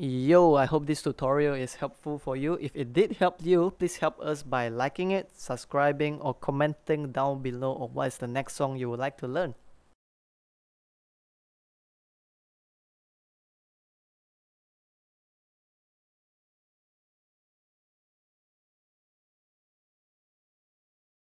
Yo, I hope this tutorial is helpful for you. If it did help you, please help us by liking it, subscribing, or commenting down below on what is the next song you would like to learn.